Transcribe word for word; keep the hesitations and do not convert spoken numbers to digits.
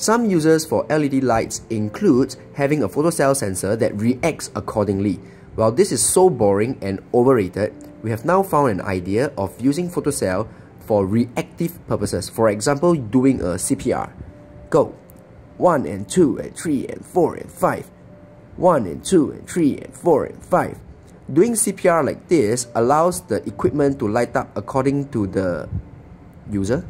Some uses for L E D lights include having a photocell sensor that reacts accordingly. While this is so boring and overrated, we have now found an idea of using photocell for reactive purposes. For example, doing a C P R. Go! one and two and three and four and five. one and two and three and four and five. Doing C P R like this allows the equipment to light up according to the user.